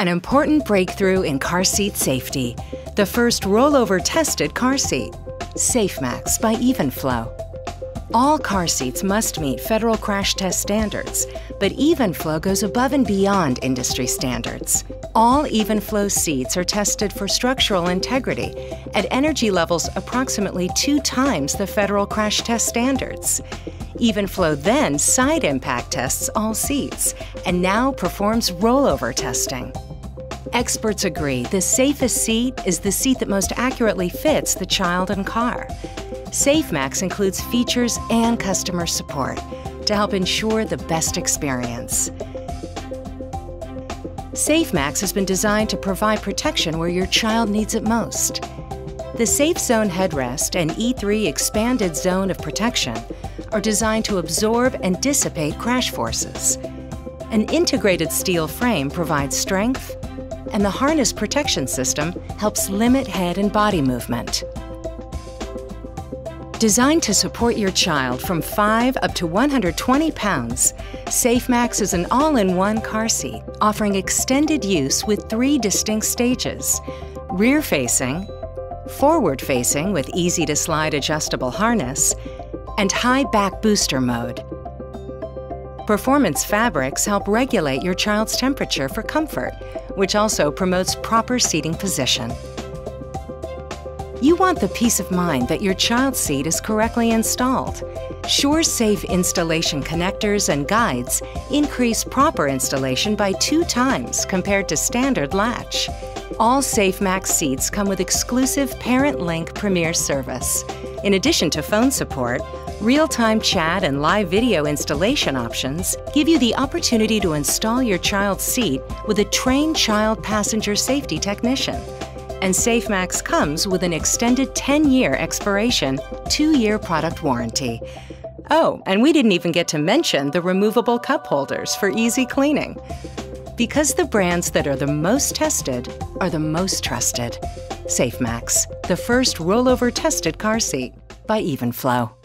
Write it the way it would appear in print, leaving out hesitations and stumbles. An important breakthrough in car seat safety. The first rollover-tested car seat. SafeMax by Evenflo. All car seats must meet federal crash test standards, but Evenflo goes above and beyond industry standards. All Evenflo seats are tested for structural integrity at energy levels approximately 2 times the federal crash test standards. Evenflo then side impact tests all seats and now performs rollover testing. Experts agree the safest seat is the seat that most accurately fits the child and car. SafeMax includes features and customer support to help ensure the best experience. SafeMax has been designed to provide protection where your child needs it most. The SafeZone headrest and E3 expanded zone of protection are designed to absorb and dissipate crash forces. An integrated steel frame provides strength, and the harness protection system helps limit head and body movement. Designed to support your child from 5 up to 120 pounds, SafeMax is an all-in-one car seat offering extended use with 3 distinct stages: rear-facing, forward-facing with easy-to-slide adjustable harness, and high back booster mode. Performance fabrics help regulate your child's temperature for comfort, which also promotes proper seating position. You want the peace of mind that your child's seat is correctly installed. SureSafe installation connectors and guides increase proper installation by 2 times compared to standard latch. All SafeMax seats come with exclusive ParentLink Premier service. In addition to phone support, real-time chat and live video installation options give you the opportunity to install your child's seat with a trained child passenger safety technician. And SafeMax comes with an extended 10-year expiration, 2-year product warranty. Oh, and we didn't even get to mention the removable cup holders for easy cleaning. Because the brands that are the most tested are the most trusted. SafeMax, the first rollover-tested car seat by Evenflo.